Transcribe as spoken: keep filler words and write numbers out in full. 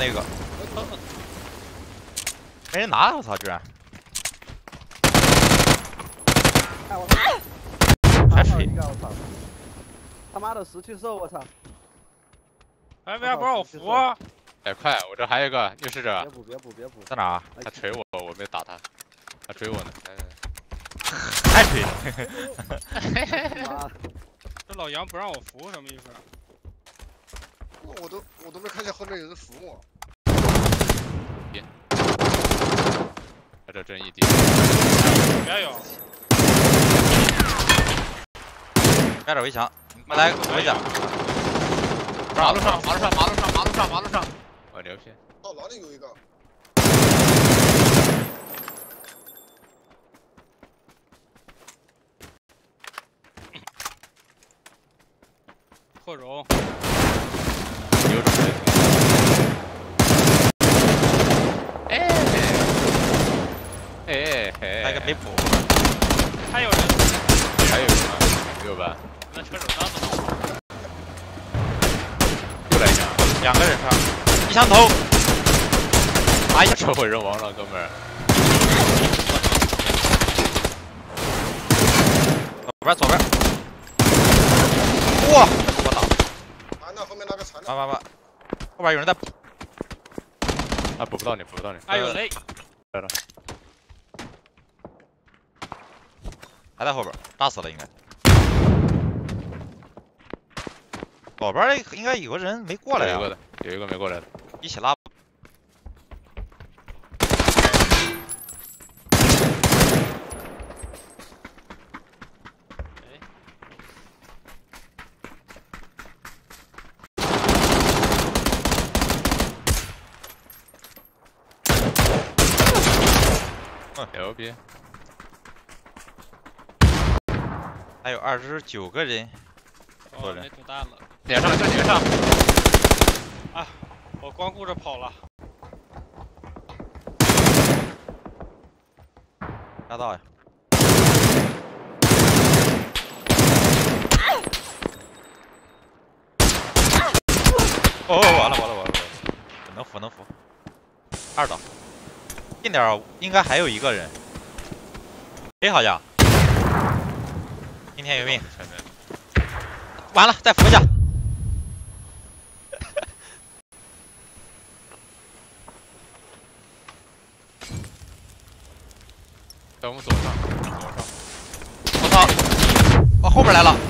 那个，没人拿，我操，居然！哎我操！还水！我操！他妈的石器兽，我操！哎，为啥不让我扶啊？哎，快，我这还有一个，又是这个。别补，别补，别补。在哪？他锤我，我没打他，他追我呢。还锤！这老杨不让我扶，什么意思？ 我都我都没看见后面有人扶我。别，他这真一滴。别有。盖点围墙，我来围墙。马路上，马路上，马路上，马路上，马路上。我牛批。哦，哪里有一个？扩容。 哎哎哎！那个没补，还有人，还有人吗？有吧？那车手刚走，又来一枪，两个人上，一枪头，哎呀，车毁人亡了，哥们儿。左边，左边。哇！我打。完了，后面那个残了。完完完。 后边有人在补，啊补不到你，补不到你。哎呦嘞，来了，还在后边，打死了应该。左边应该有个人没过来呀、啊，有一个没过来的，一起拉。哎。牛逼！还有二十九个人，我没子弹了。脸上，就脸上！啊，我光顾着跑了。压到呀！哦，完了完了完了！能扶能扶，二档。 近点儿，应该还有一个人。哎，好像今天有命。完了，再扶一下。在我们左上，左上。我操！往后面来了。